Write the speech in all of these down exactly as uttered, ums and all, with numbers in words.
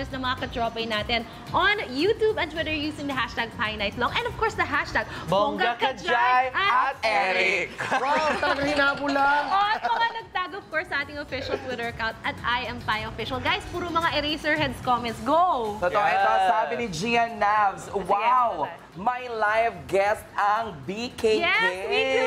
pages ng mga KatroPIE natin on YouTube and Twitter using the hashtag PieNightLong and of course the hashtag Bongga Kajay at Eric. Wow, talagang hinabol lang. O at mga nagtag of course sa ating official Twitter account at I am Pie Official. Guys, puro mga Eraserheads comments. Go! Totoo, yeah. Ito sabi ni Gian Navs. Wow! My live guest ang B K K. Yes, we do!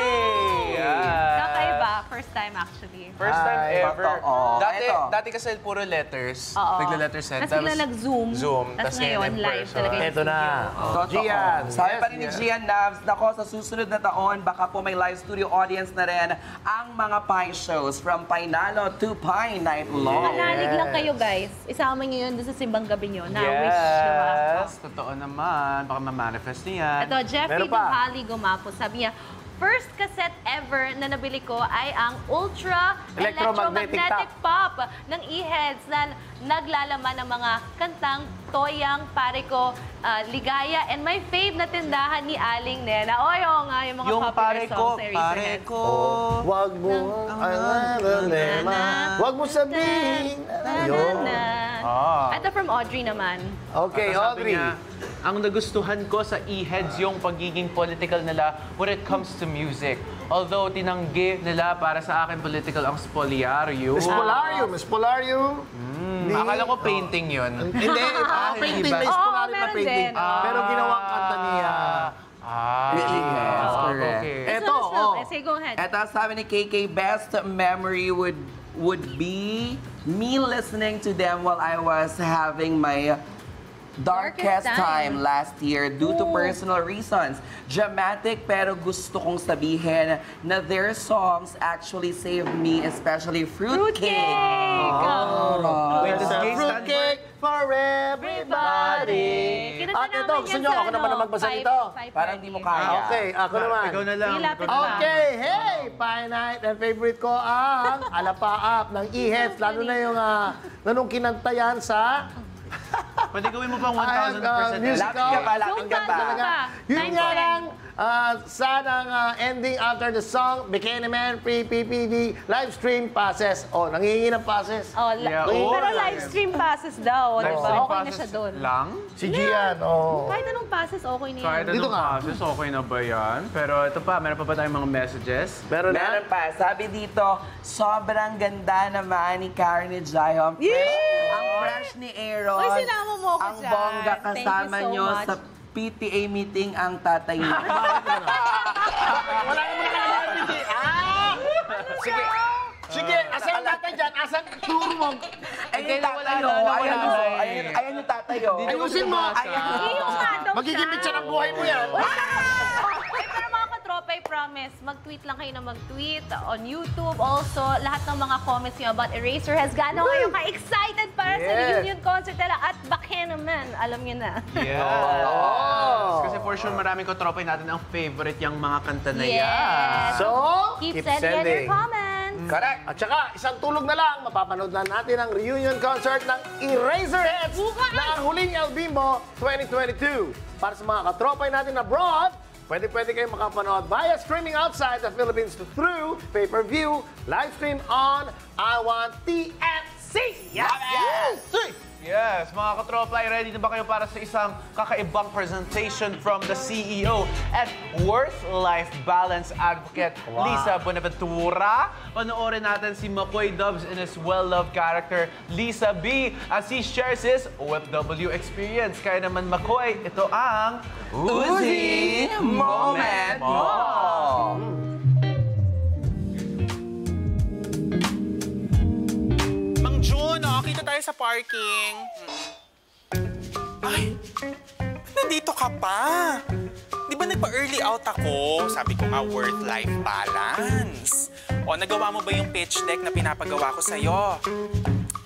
Yes. Kakaiba. First time actually. First time Ay, ever. Totoo. Dati, dati kasi puro letters. Nagla-letter send. Tapos nila nag-zoom. Zoom. Tapos ngayon, live talaga yung Ito na. Oh. Gian. Sabi pa rin ni Gian Navs, nako sa susunod na taon, baka po may live studio audience na rin ang mga Pie shows from Painalo to Pie Night Long. Manalig lang kayo guys. Isama nyo yun doon sa simbang gabi nyo. Na-wish yes. Totoo naman. Baka ma-manifest. Ito, Jeffrey Duhali Gumapo. Sabi niya, first cassette ever na nabili ko ay ang Ultra Electromagnetic, Electromagnetic Pop ng E-Heads na naglalaman ng mga kantang Toyang, Pare Ko, uh, Ligaya, and my fave na tindahan ni Aling Nena. O, yung nga, yung mga yung popular pare songs. Yung Pare Ko, Pare Ko, wag mo, wag mo sabihin. Ito from Audrey naman. Okay, Audrey. Ang nagustuhan ko sa E-Heads yung pagiging political nila when it comes to music. Although tinanggi nila para sa akin political ang Spoliarium. Spoliarium, Spoliarium. Mm, akala ko painting yun. Hindi, ah, painting na Spoliarium na painting. Pero ginawang kanta niya. Ah, yes, correct. Eto, eto sabi ni K K, best memory would would be me listening to them while I was having my Darkest, Darkest time. time last year due Ooh. to personal reasons. Dramatic pero gusto kong sabihin na their songs actually saved me, especially Fruitcake. Oh. Oh. Wait, this game Fruitcake for everybody. At ito, gusto nyo ako naman na magbasa nito. Parang hindi mo kaya. Okay, ako naman. Ikaw na lang. Okay, hey! Pie Night and favorite ko ang Alapaap ng E-Heads. Lalo na yung nanong kinantayan sa... Pwede gawin mo pang one thousand percent. Lapit ka pa, lapit ka pa. Yun nga lang, sanang ending after the song, Bikini Man, pre-P P D, live stream passes. O, nangingi ng passes. Pero live stream passes daw, di ba? Okay na siya doon. Lang? Si Gian, o. Kahit anong passes, okay na yan. Kahit anong passes, okay na ba yan? Pero ito pa, meron pa ba tayong mga messages? Meron pa. Sabi dito, sobrang ganda naman ni Karen ni Jaiom. Ang fresh ni Aaron. Uy, sinama mo ko dyan. Ang bongga kasama nyo sa P T A meeting ang tatay mo. Wala naman na P T A. Ah! Sige. Sige, asan ang tatay dyan? Asan tour mo? Ayun yung tatay mo. Ayun yung tatay mo. Ayusin mo. Magigimit siya ng buhay mo yan. I promise, mag-tweet lang kayo na mag-tweet on YouTube. Also, lahat ng mga comments nyo about Eraserheads. Gano'n kayo ka-excited para yes. sa reunion concert nila at Bikini Man. Alam nyo na. Yes. Oh. Kasi for sure, maraming KatroPIE natin ang favorite yung mga kanta na yes. yan. So, keep, keep sending, sending your comments. Correct. At saka, isang tulog na lang, mapapanood na natin ang reunion concert ng Eraserheads Bukan. na ang huling El Bimbo twenty twenty-two. Para sa mga KatroPIE natin abroad, pwede-pwede kayo makapanood via streaming outside the Philippines through pay-per-view, live stream on iWant T F C! Yes! Yes! Yes! Mga KatroPIE, ready na ba kayo para sa isang kakaibang presentation from the C E O at Worth Life Balance Advocate, wow. Lisa Bonaventura? Panoorin natin si Makoy Dubs in his well-loved character, Lisa B, as he shares his O F W experience. Kaya naman, Makoy, ito ang... U Z I Moment Mo! Mang June, nakakita tayo sa parking. Ay, nandito ka pa. Di ba nagpa-early out ako? Sabi ko nga, work-life balance. O, nagawa mo ba yung pitch deck na pinapagawa ko sa'yo?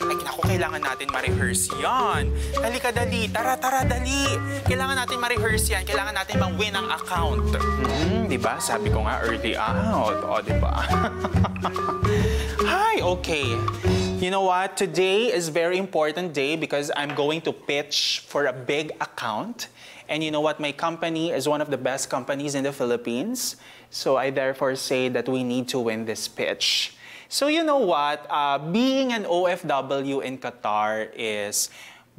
Ay, naku, kailangan natin ma-rehearse yan. Halika, dali. Tara, tara, dali. Kailangan natin ma-rehearse yan. Kailangan natin mang-win ang account. Mm, diba? Sabi ko nga, early out. O, diba? Hi, okay. You know what? Today is a very important day because I'm going to pitch for a big account. And you know what? My company is one of the best companies in the Philippines. So I therefore say that we need to win this pitch. So you know what, uh, being an O F W in Qatar is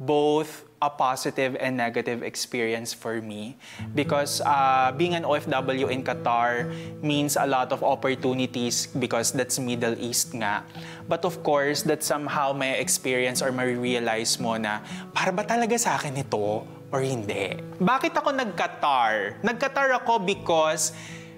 both a positive and negative experience for me because uh, being an O F W in Qatar means a lot of opportunities because that's Middle East nga. But of course, that somehow may experience or may realize mo na para ba talaga sa akin ito or hindi? Bakit ako nag-Qatar? Nag-Qatar ako because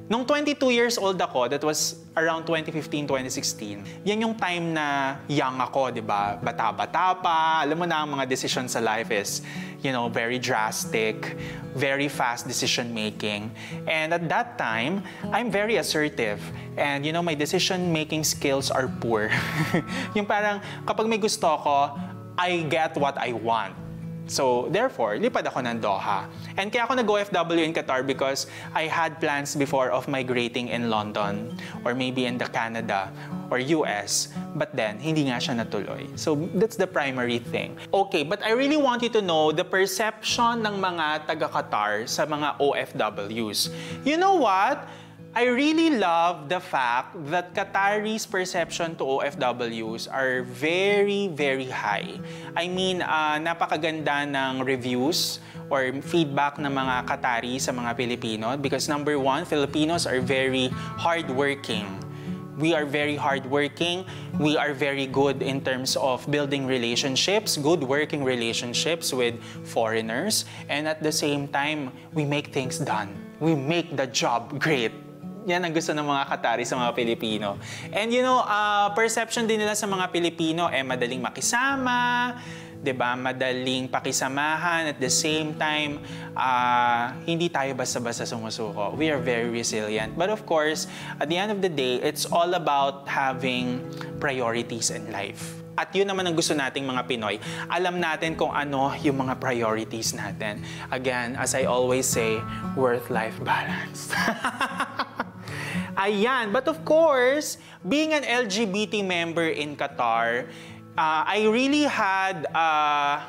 nung twenty-two years old ako, that was around twenty fifteen, twenty sixteen, yan yung time na young ako, di ba? Bata-bata pa. Alam mo na, ang mga decision sa life is, you know, very drastic, very fast decision-making. And at that time, I'm very assertive. And, you know, my decision-making skills are poor. Yung parang, kapag may gusto ko, I get what I want. So, therefore, lipad ako ng Doha. And kaya ako nag-O F W in Qatar because I had plans before of migrating in London or maybe in the Canada or U S. But then, hindi nga siya natuloy. So, that's the primary thing. Okay, but I really want you to know the perception ng mga taga-Qatar sa mga O F Ws. You know what? I really love the fact that Qataris' perception to O F Ws are very, very high. I mean, uh, napakaganda ng reviews or feedback ng mga Qatari sa mga Pilipino because number one, Filipinos are very hardworking. We are very hardworking. We are very good in terms of building relationships, good working relationships with foreigners. And at the same time, we make things done. We make the job great. Yan ang gusto ng mga Qatari sa mga Pilipino. And you know, uh, perception din nila sa mga Pilipino, eh, madaling makisama, diba? Madaling pakisamahan. At the same time, uh, hindi tayo basta-basta sumusuko. We are very resilient. But of course, at the end of the day, it's all about having priorities in life. At yun naman ang gusto nating mga Pinoy. Alam natin kung ano yung mga priorities natin. Again, as I always say, work-life balance. Ayan. But of course, being an L G B T member in Qatar, uh, I really had uh,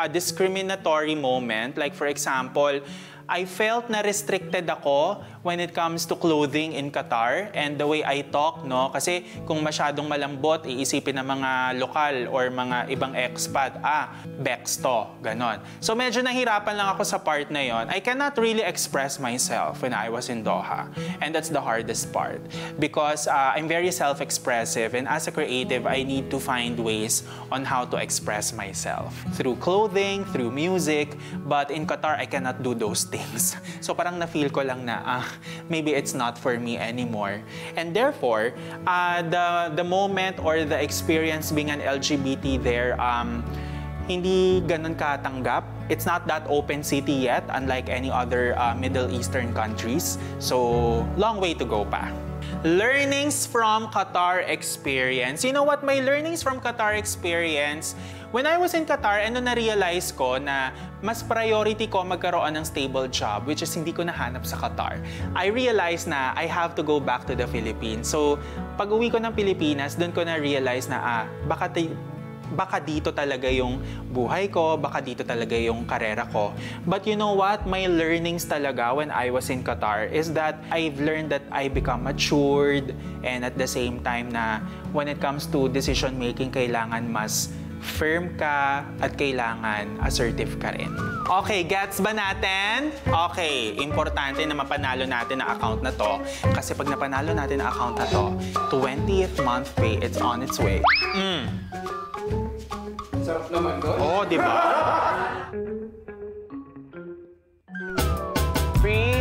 a discriminatory moment. Like for example, I felt na restricted ako when it comes to clothing in Qatar and the way I talk, no? Kasi kung masyadong malambot, iisipin ng mga lokal or mga ibang expat, ah, bex to, ganon. So medyo nahirapan lang ako sa part na yon. I cannot really express myself when I was in Doha. And that's the hardest part because uh, I'm very self-expressive and as a creative, I need to find ways on how to express myself through clothing, through music, but in Qatar, I cannot do those things. Things. So parang na-feel ko lang na, ah, maybe it's not for me anymore. And therefore, uh, the, the moment or the experience being an L G B T there, um, hindi ganun katanggap. It's not that open city yet, unlike any other uh, Middle Eastern countries. So, long way to go pa. Learnings from Qatar experience. You know what? My learnings from Qatar experience, when I was in Qatar, ano na-realize ko na mas priority ko magkaroon ng stable job, which is hindi ko nahanap sa Qatar. I realized na I have to go back to the Philippines. So, pag-uwi ko ng Pilipinas, doon ko na-realize na, ah, baka baka dito talaga yung buhay ko, baka dito talaga yung karera ko. But you know what? My learnings talaga when I was in Qatar is that I've learned that I become matured and at the same time na when it comes to decision making, kailangan mas firm ka at kailangan assertive ka rin. Okay, gets ba natin? Okay, importante na mapanalo natin ang account na to. Kasi pag napanalo natin ang account na to, twentieth month pay, it's on its way. Mm. Sarap naman doon. Oo, di ba? Free,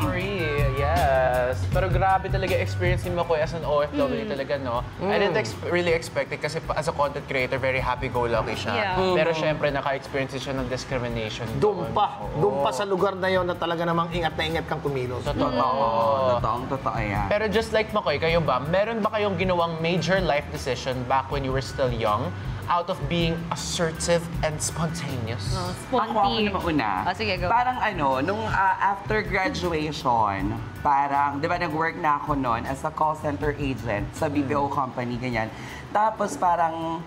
free, yes. Pero grabe talaga experience ni Makoy as an O F W mm. talaga, no? Mm. I didn't ex really expect it kasi as a content creator, very happy-go-lucky siya. Yeah. Mm. Pero syempre, naka-experience siya ng discrimination. Doon pa. Oh. Doon pa sa lugar na yon na talaga namang ingat na ingat kang kumilos. Totoo. Mm. Totoong totoo yan. Pero just like Makoy, kayo ba, meron ba kayong ginawang major life decision back when you were still young? Out of being assertive and spontaneous. No, spontaneous. Ako, ako na mauna. Oh, sige, go. Parang ano, nung uh, after graduation, parang, di ba, nag-work na ako noon as a call center agent sa B P O company, ganyan. Tapos parang,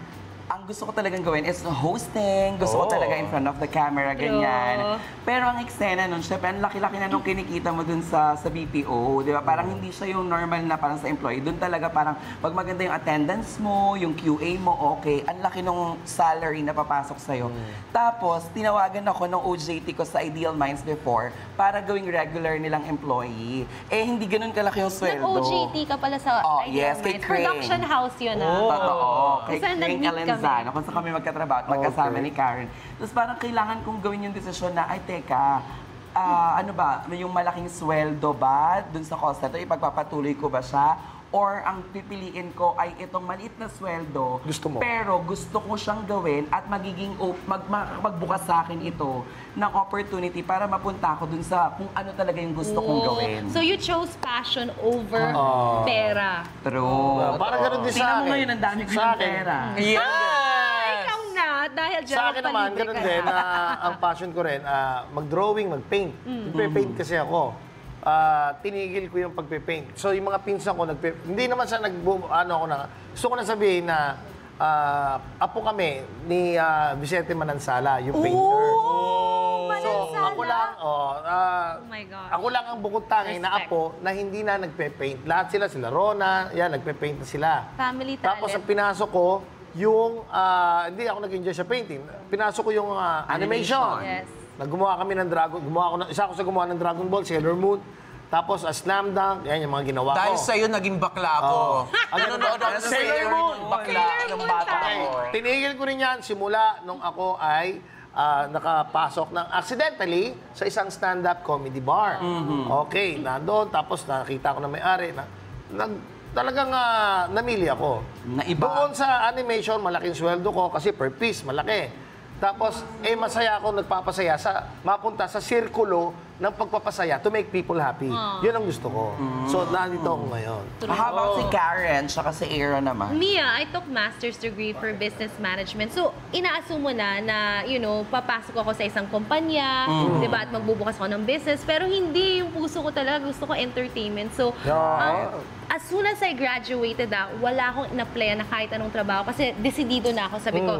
ang gusto ko talagang gawin is hosting. Gusto oh. ko talaga in front of the camera, ganyan. Oh. Pero ang eksena nun, syempre, ang laki-laki na nung kinikita mo dun sa, sa B P O, di ba? Parang hindi siya yung normal na parang sa employee. Dun talaga parang, pag maganda yung attendance mo, yung Q A mo, okay. Ang laki nung salary na papasok sa'yo. Mm. Tapos, tinawagan ako ng O J T ko sa Ideal Minds before para gawing regular nilang employee. Eh, hindi ganun kalaki yung sweldo. Nag-O J T ka pala sa oh, Ideal yes, Minds. Production house yun, ah. Oh. Totoo. Kay Crane Zano, kung saan kami magkatrabaho, magkasama okay. ni Karen. Tapos parang kailangan kong gawin yung desisyon na, ay teka, uh, ano ba, yung malaking sweldo ba dun sa cost na ito, ipagpapatuloy ko ba siya? Or ang pipiliin ko ay itong maliit na sweldo, gusto mo. Pero gusto ko siyang gawin at magiging mag, magbukas sa akin ito ng opportunity para mapunta ako dun sa kung ano talaga yung gusto oh. kong gawin. So you chose passion over oh. pera. True. Oh. Parang ganun din sa akin. Tingnan mo ngayon, ang dami ko yung pera. Yeah! Ah, ikaw na, dahil dyan ang palibre ka na. Sa akin naman, ganun din. Uh, ang passion ko rin, uh, mag-drawing, mag-paint. Mm. Mag-paint kasi ako. Uh, tinigil ko yung pagpe-paint. So, yung mga pinsan ko, nagpe hindi naman sa nag ano ako na, gusto ko na sabihin na uh, apo kami ni uh, Vicente Manansala, yung painter. Oh, so, Manansala? Ako lang, oh, uh, oh my God. Ako lang ang bukod tanging na apo na hindi na nagpe-paint. Lahat sila, sila Rona, yan, nagpe-paint na sila. Family talent. Tapos, ang pinasok ko, yung, uh, hindi ako nag-enjoy sa painting, pinasok ko yung uh, animation. Yes. Naggumawa kami ng Dragon, gumawa ako ng, isa ako sa gumawa ng Dragon Ball, Sailor Moon. Tapos, a Slam Dunk, yan yung mga ginawa Dahil ko. Dahil sa'yo, naging bakla ako. Oh. Ano na, no, Sailor Moon! Bakla, yung bata ko. Tinigil ko rin yan simula nung ako ay uh, nakapasok ng accidentally sa isang stand-up comedy bar. Mm-hmm. Okay, nandoon. Tapos, nakita ko na may-ari na, na talagang uh, namili ako. Naiba. Doon sa animation, malaking sweldo ko kasi per piece, malaki. Tapos, eh, masaya ako nagpapasaya sa, mapunta sa sirkulo ng pagpapasaya to make people happy. Aww. Yun ang gusto ko. Mm. So, nandito ako ngayon. Habang oh. si Karen, siya kasi Aero naman. Mia, I took master's degree for business management. So, inaasum mo na na, you know, papasok ako sa isang kumpanya, mm. di ba, at magbubukas ako ng business. Pero hindi yung puso ko talaga. Gusto ko entertainment. So, um, as soon as I graduated, ah, wala akong in-applyan na kahit anong trabaho. Kasi, decidido na ako. Sabi mm. ko,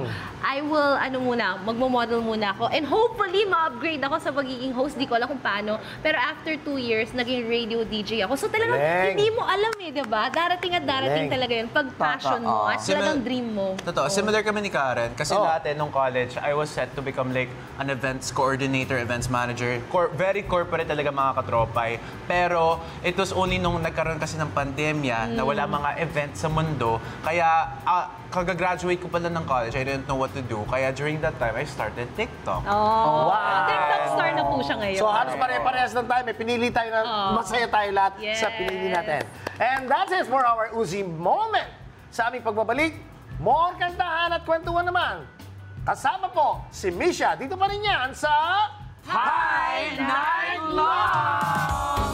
I will, ano muna, magmamodel muna ako. And hopefully, ma-upgrade ako sa pagiging host. Di ko alam kung paano. Pero after two years, naging radio D J ako. So talagang Leng. hindi mo alam eh, diba? Darating at darating Leng. talaga yun. Pag passion mo at talagang dream mo. Totoo. Oh. Similar kami ni Karen. Kasi oh. dati, nung college, I was set to become like an events coordinator, events manager. Cor very corporate talaga mga KatroPIE. Pero it was only nung nagkaroon kasi ng pandemya mm. na wala mga events sa mundo. Kaya uh, kagagraduate ko pala ng college, I didn't know what to do. Kaya during that time, I started TikTok. Oh, wow! TikTok star na po siya ngayon. So, halos pare-parehas ng time. Eh, pinili tayo na masaya tayo lahat yes. sa pinili natin. And that's it for our U Z I moment. Sa aming pagbabalik, more kantahan at kwentuhan naman. Kasama po si Misha. Dito pa rin yan sa High Night Love!